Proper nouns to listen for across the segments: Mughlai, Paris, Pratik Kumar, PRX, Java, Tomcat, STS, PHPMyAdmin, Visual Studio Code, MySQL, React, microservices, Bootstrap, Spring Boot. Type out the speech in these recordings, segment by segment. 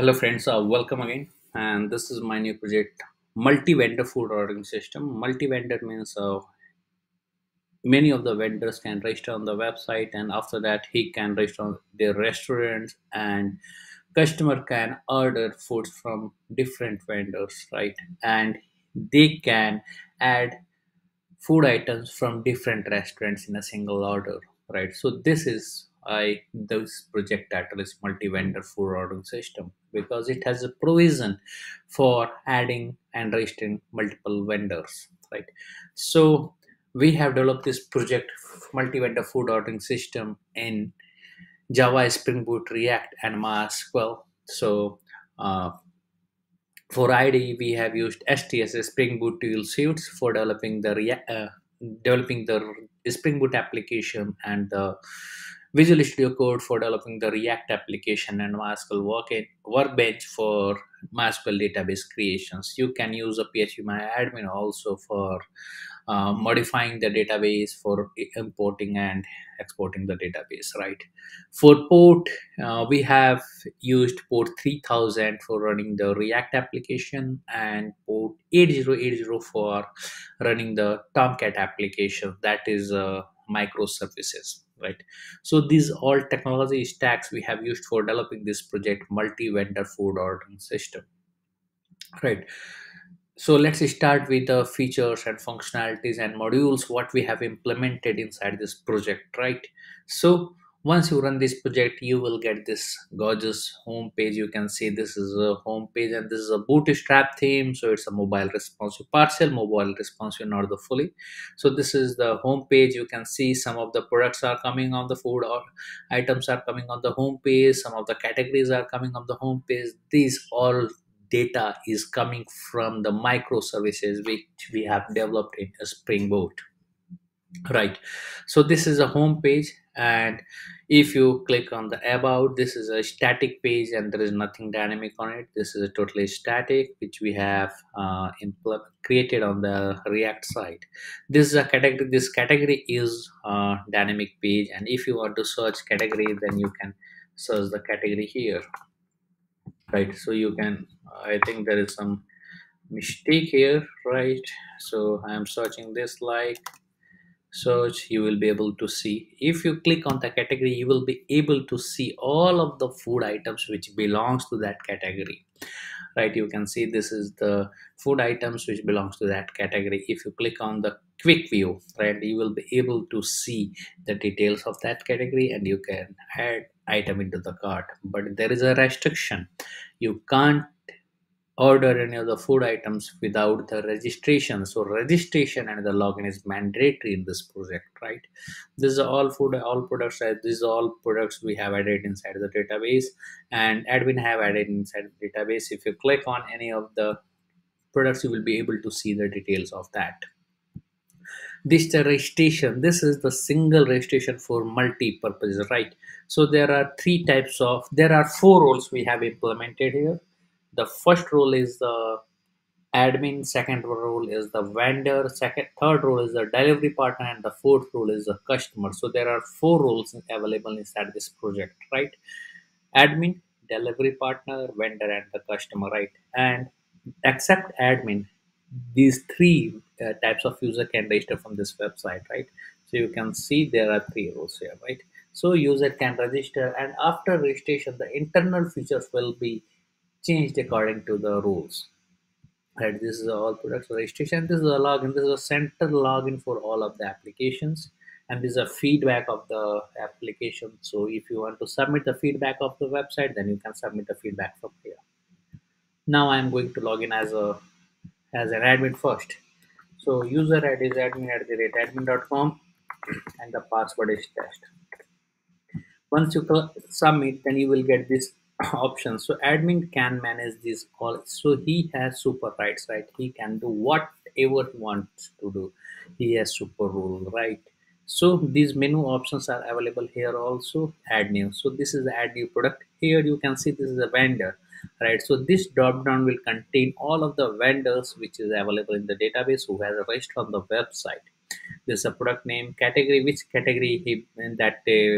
Hello friends, welcome again, and this is my new project, multi-vendor food ordering system. Multi-vendor means many of the vendors can register on the website, and after that he can register on their restaurants, and customer can order foods from different vendors, right? And they can add food items from different restaurants in a single order, right? So this is this project title is multi-vendor food ordering system because it has a provision for adding and registering multiple vendors, right? So we have developed this project multi-vendor food ordering system in Java, Spring Boot, React, and MySQL. So for IDE we have used STS, Spring Boot tool suites, for developing the Spring Boot application, and the Visual Studio Code for developing the React application, and MySQL Workbench for MySQL database creations. You can use a PHPMyAdmin also for modifying the database, for importing and exporting the database, right? For port, we have used port 3000 for running the React application, and port 8080 for running the Tomcat application, that is microservices, right? So these all technology stacks we have used for developing this project multi-vendor food ordering system, right? So let's start with the features and functionalities and modules what we have implemented inside this project, right? So once you run this project, you will get this gorgeous home page. You can see this is a home page, and this is a Bootstrap theme, so it's a mobile responsive, partial mobile responsive, not the fully. So this is the home page. You can see some of the products are coming on the food, or items are coming on the home page, some of the categories are coming on the home page. These all data is coming from the microservices which we have developed in Spring Boot, right? So this is a home page, and if you click on the about, this is a static page and there is nothing dynamic on it. This is a totally static, which we have created on the React side. This is a category. This category is a dynamic page, and if you want to search category, then you can search the category here, right? So you can, I think there is some mistake here, right? So I am searching this like search. You will be able to see, if you click on the category, you will be able to see all of the food items which belongs to that category, right? You can see this is the food items which belongs to that category. If you click on the quick view, right, you will be able to see the details of that category, and you can add item into the cart. But there is a restriction. You can't order any of the food items without the registration. So registration and the login is mandatory in this project, right? This is all food, all products. These are all products we have added inside the database, and admin have added inside the database. If you click on any of the products, you will be able to see the details of that. This is the registration. This is the single registration for multi-purposes, right? So there are four roles we have implemented here. The first role is the admin, second role is the vendor, third role is the delivery partner, and the fourth role is the customer. So there are four roles available inside this project, right? Admin, delivery partner, vendor, and the customer, right? And except admin, these three types of user can register from this website, right? So you can see there are three roles here, right? So user can register, and after registration the internal features will be changed according to the rules, right? This is all products registration. This is a login. This is a central login for all of the applications, and this is a feedback of the application. So if you want to submit the feedback of the website, then you can submit the feedback from here. Now I am going to log in as an admin first. So user ID is admin@admin.com, and the password is test. Once you submit, then you will get this options. So admin can manage these all. So he has super rights, right? He can do whatever he wants to do. He has super rule, right? So these menu options are available here also. Add new. So this is the add new product. Here you can see this is a vendor, right? So this drop down will contain all of the vendors which is available in the database who has registered on the website. There's a product name, category, which category that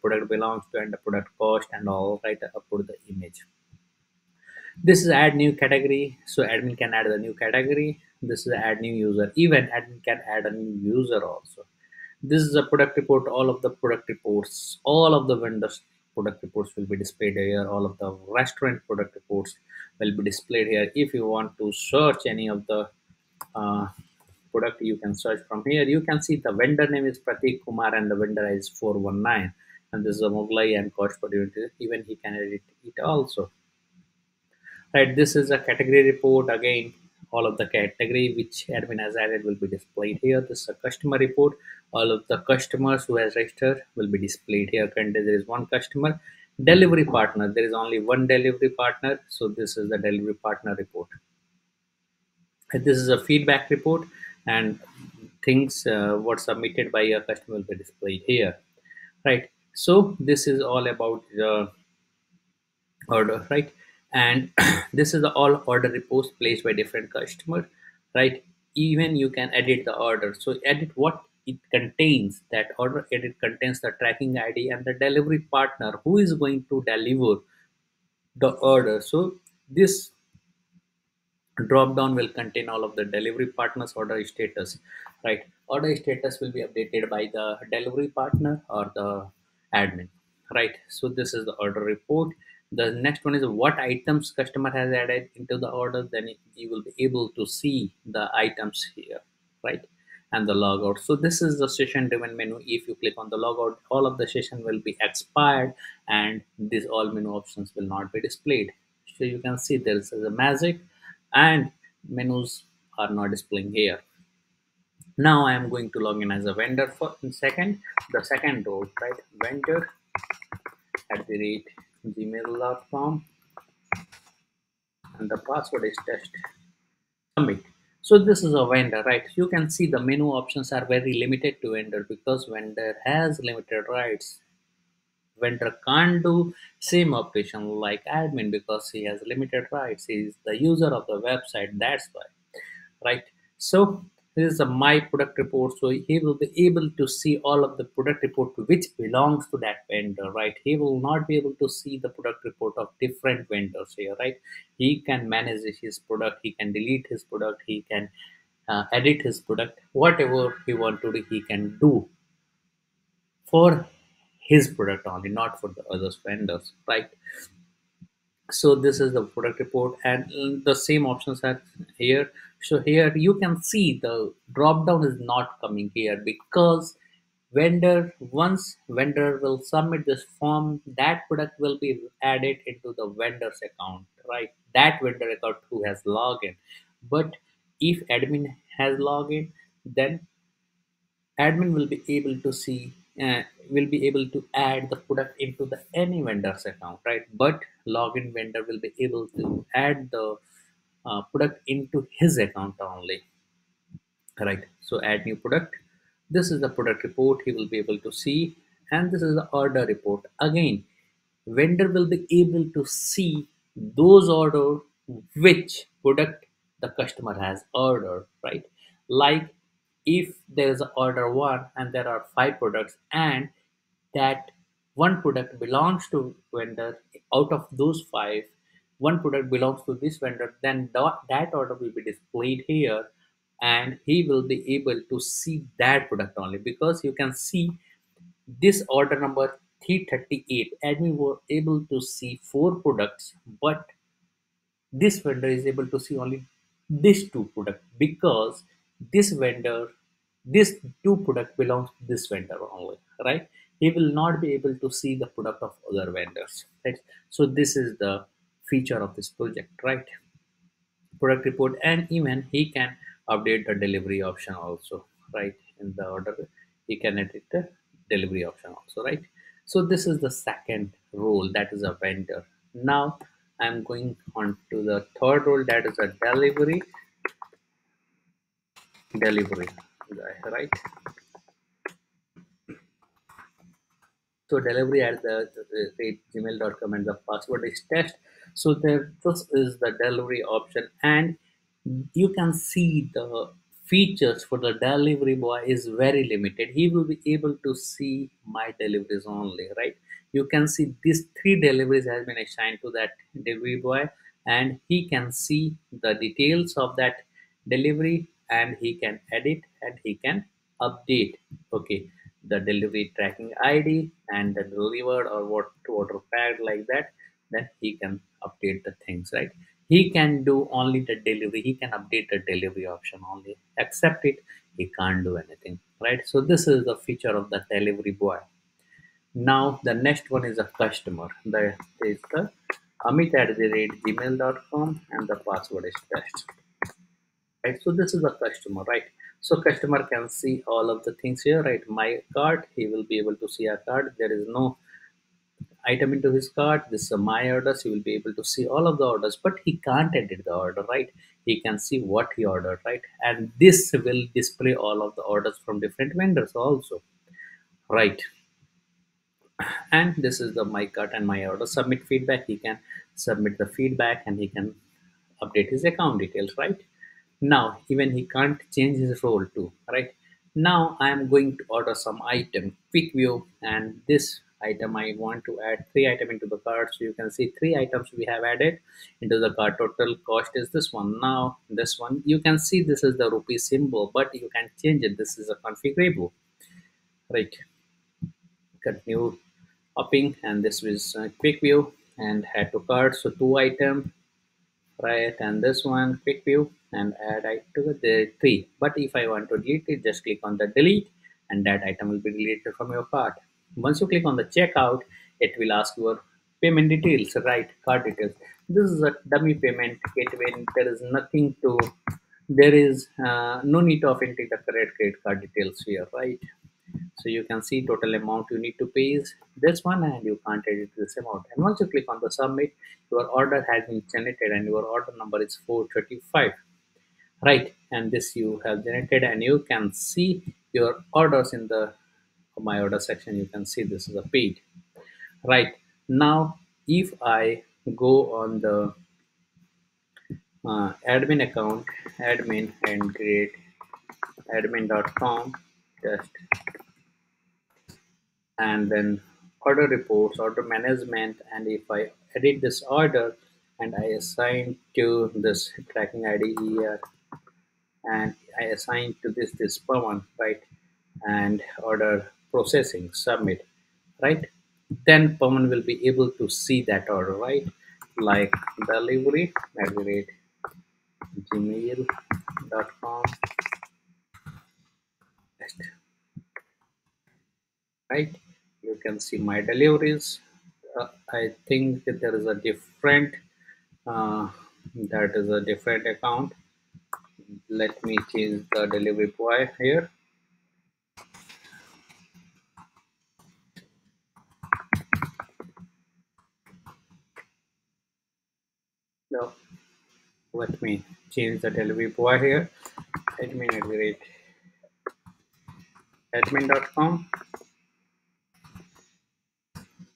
product belongs to, and the product cost and all, right? Upload the image. This is add new category, so admin can add the new category. This is add new user, even admin can add a new user also. This is a product report. All of the product reports, all of the vendors product reports will be displayed here. All of the restaurant product reports will be displayed here. If you want to search any of the product, you can search from here. You can see the vendor name is Pratik Kumar and the vendor is 419, and this is a Mughlai and cost per unit. Even he can edit it also, right? This is a category report. Again, all of the category which admin has added will be displayed here. This is a customer report. All of the customers who has registered will be displayed here. Currently there is one customer. Delivery partner, there is only one delivery partner, so this is the delivery partner report. And this is a feedback report, and things were submitted by a customer will be displayed here, right? So this is all about the order, right? And this is the all order reports placed by different customer, right? Even you can edit the order. So edit what it contains, that order edit contains the tracking ID and the delivery partner who is going to deliver the order. So this drop down will contain all of the delivery partner's order status, right? Order status will be updated by the delivery partner or the admin, right? So this is the order report. The next one is what items customer has added into the order. Then you will be able to see the items here, right? And the logout. So this is the session driven menu. If you click on the logout, all of the session will be expired and these all menu options will not be displayed. So you can see there is a magic and menus are not displaying here. Now I am going to log in as a vendor for the second row, right? Vendor at the rate gmail.com and the password is test. Submit. So this is a vendor, right? You can see the menu options are very limited to vendor because vendor has limited rights. Vendor can't do same operation like admin because he has limited rights. He is the user of the website, that's why, right? So this is a my product report. So he will be able to see all of the product report which belongs to that vendor, right? He will not be able to see the product report of different vendors here, right? He can manage his product, he can delete his product, he can edit his product, whatever he wants to do, he can do for his product only, not for the other vendors, right? So this is the product report and the same options are here. So here you can see the drop down is not coming here because vendor, once vendor will submit this form, that product will be added into the vendor's account, right? That vendor account who has login. But if admin has login, then admin will be able to see, will be able to add the product into the any vendor's account, right? But login vendor will be able to add the product into his account only, right? So add new product. This is the product report he will be able to see, and this is the order report. Again, vendor will be able to see those order which product the customer has ordered, right? Like if there is an order one and there are 5 products and that one product belongs to vendor, out of those 5, one product belongs to this vendor, then that order will be displayed here and he will be able to see that product only, because you can see this order number 338 and we were able to see 4 products, but this vendor is able to see only these 2 products because this vendor, this 2 product belongs to this vendor only, right? He will not be able to see the product of other vendors, right? So this is the feature of this project, right? Product report, and even he can update the delivery option also, right? In the order he can edit the delivery option also, right? So this is the second role, that is a vendor. Now I'm going on to the third role, that is a delivery guy, right? So delivery at the gmail.com and the password is test. So this is the delivery option, and you can see the features for the delivery boy is very limited. He will be able to see my deliveries only, right? You can see these 3 deliveries has been assigned to that delivery boy, and he can see the details of that delivery, and he can edit and he can update, okay, the delivery tracking ID and the delivered or what packed like that. Then he can update the things, right? He can do only the delivery, he can update the delivery option only, accept it, he can't do anything, right? So this is the feature of the delivery boy. Now the next one is a customer. That is the amit@gmail.com and the password is test, right? So this is the customer, right? So customer can see all of the things here, right? My cart, he will be able to see a cart. There is no item into his cart. This is my orders. He will be able to see all of the orders, but he can't edit the order, right? He can see what he ordered, right? And this will display all of the orders from different vendors also, right? And this is the my cart and my order. Submit feedback. He can submit the feedback and he can update his account details, right? Now, even he can't change his role too, right? Now I am going to order some item, quick view, and this item I want to add 3 items into the cart. So you can see 3 items we have added into the cart. Total cost is this one. Now this one, you can see this is the rupee symbol, but you can change it. This is a configurable, right? Continue upping, and this is quick view and add to cart. So 2 items, right? And this one quick view and add it to the 3. But if I want to delete it, just click on the delete and that item will be deleted from your cart. Once you click on the checkout, it will ask your payment details, right? Card details. This is a dummy payment gateway. There is nothing to, there is no need of entering the correct credit card details here, right? So you can see total amount you need to pay is this one, and you can't edit this amount. And once you click on the submit, your order has been generated and your order number is 435, right? And this you have generated, and you can see your orders in the my order section. You can see this is a paid, right? Now if I go on the admin account, admin, and create admin.com test, and then order reports, order management, and if I edit this order and I assign to this tracking ID here, and I assign to this Pawan, right? And order processing, submit, right? Then Pawan will be able to see that order, right? Like delivery@gmail.com, right? You can see my deliveries. I think that there is a different account. Let me change the delivery boy here. So let me change the delivery boy here. Admin@admin.com.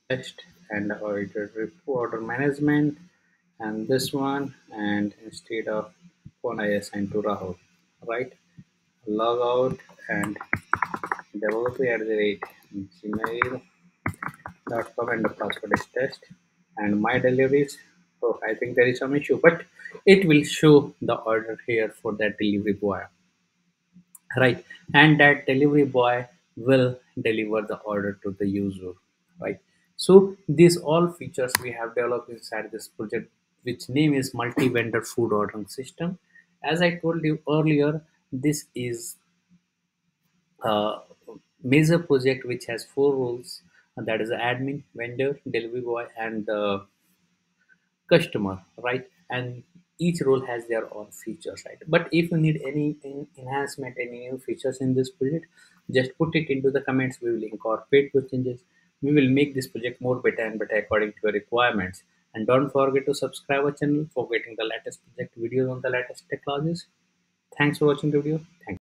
Test and order report, order management, and this one. And instead of one, I assign to Rahul, right? Log out and developer@gmail.com and the password is test and my deliveries. So I think there is some issue, but it will show the order here for that delivery boy, right? And that delivery boy will deliver the order to the user, right? So these all features we have developed inside this project, which name is multi-vendor food ordering system. As I told you earlier, this is a major project which has 4 roles, and that is admin, vendor, delivery boy, and the customer, right? And each role has their own features, right? But if you need any enhancement, any new features in this project, just put it into the comments. We will incorporate those changes. We will make this project more better and better according to your requirements. And don't forget to subscribe our channel for getting the latest project videos on the latest technologies. Thanks for watching the video. Thank you.